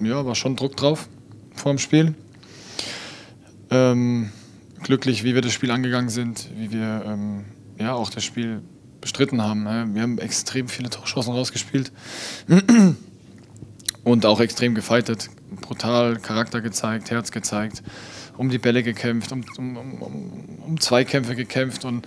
ja, war schon Druck drauf vor dem Spiel. Glücklich, wie wir das Spiel angegangen sind, wie wir ja, auch das Spiel bestritten haben. Wir haben extrem viele Torchancen rausgespielt und auch extrem gefightet. Brutal Charakter gezeigt, Herz gezeigt, um die Bälle gekämpft, um Zweikämpfe gekämpft und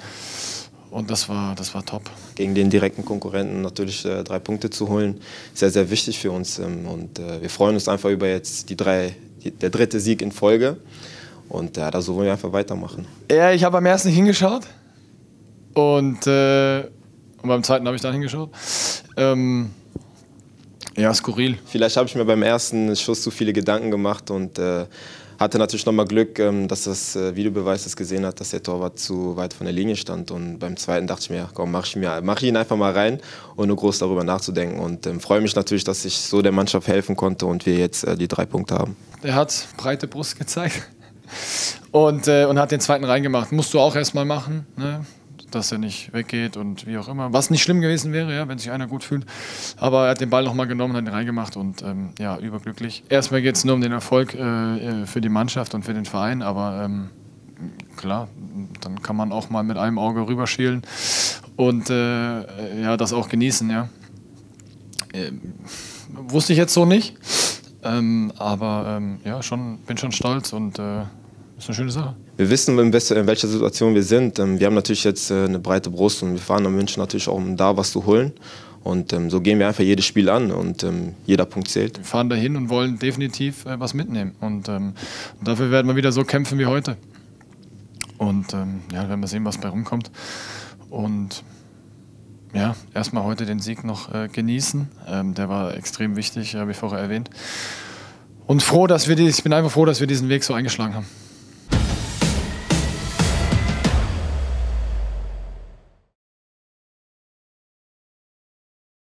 das war top. Gegen den direkten Konkurrenten natürlich 3 Punkte zu holen, sehr, sehr wichtig für uns. Und wir freuen uns einfach über jetzt der 3. Sieg in Folge. Und ja, da sollen wir einfach weitermachen. Ja, ich habe am ersten nicht hingeschaut. Und beim zweiten habe ich dann hingeschaut. Ja, skurril. Vielleicht habe ich mir beim ersten Schuss zu viele Gedanken gemacht und hatte natürlich nochmal Glück, dass das Videobeweis das gesehen hat, dass der Torwart zu weit von der Linie stand. Und beim zweiten dachte ich mir, komm, mach ich ihn einfach mal rein, ohne groß darüber nachzudenken. Und freue mich natürlich, dass ich so der Mannschaft helfen konnte und wir jetzt die 3 Punkte haben. Er hat breite Brust gezeigt und hat den zweiten reingemacht. Musst du auch erstmal machen, ne? Dass er nicht weggeht und wie auch immer. Was nicht schlimm gewesen wäre, ja, wenn sich einer gut fühlt. Aber er hat den Ball nochmal genommen, hat ihn reingemacht und ja, überglücklich. Erstmal geht es nur um den Erfolg für die Mannschaft und für den Verein, aber klar, dann kann man auch mal mit einem Auge rüberschielen und ja, das auch genießen. Ja. Wusste ich jetzt so nicht, aber ja, bin schon stolz und das ist eine schöne Sache. Wir wissen, in welcher Situation wir sind. Wir haben natürlich jetzt eine breite Brust und wir fahren nach München natürlich auch, um da was zu holen. Und so gehen wir einfach jedes Spiel an und jeder Punkt zählt. Wir fahren dahin und wollen definitiv was mitnehmen. Und dafür werden wir wieder so kämpfen wie heute. Und ja, werden wir sehen, was bei rumkommt. Und ja, erstmal heute den Sieg noch genießen. Der war extrem wichtig, habe ich vorher erwähnt. Und ich bin einfach froh, dass wir diesen Weg so eingeschlagen haben.